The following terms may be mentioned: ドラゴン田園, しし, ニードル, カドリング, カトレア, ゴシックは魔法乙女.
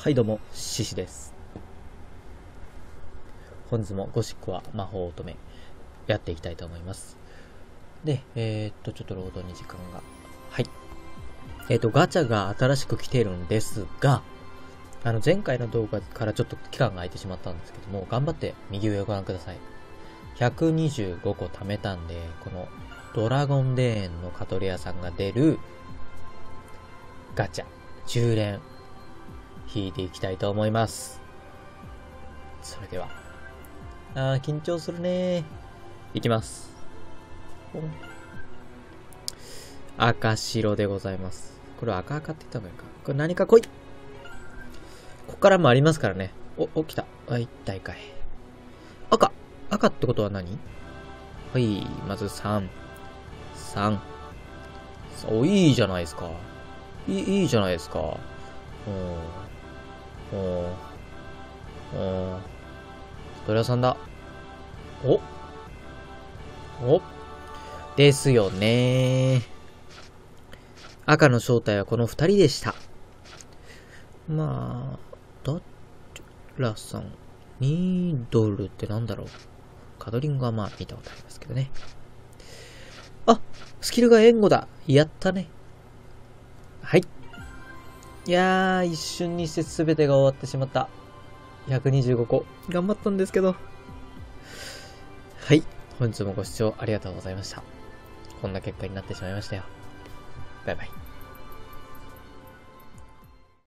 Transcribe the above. はいどうも、獅子です。本日もゴシックは魔法乙女やっていきたいと思います。で、ちょっと労働に時間が。はい。ガチャが新しく来ているんですが、前回の動画からちょっと期間が空いてしまったんですけども、頑張って右上をご覧ください。125個貯めたんで、このドラゴン田園のカトレアさんが出るガチャ、10連。引いていきたいと思います。それでは。緊張するね。いきます。赤白でございます。これ赤赤って言った方がいいか。これ何か来い。ここからもありますからね。お、来た。あ、一体かい。赤。赤ってことは何？はい、まず3。3。お、いいじゃないですか。いいじゃないですか。ドラさんだ。おですよね。赤の正体はこの2人でした。まあ、ドラさん、ニードルってなんだろう。カドリングはまあ見たことありますけどね。あ、スキルが援護だ。やったね。はい。いやー、一瞬にして全てが終わってしまった。125個。頑張ったんですけど。はい。本日もご視聴ありがとうございました。こんな結果になってしまいましたよ。バイバイ。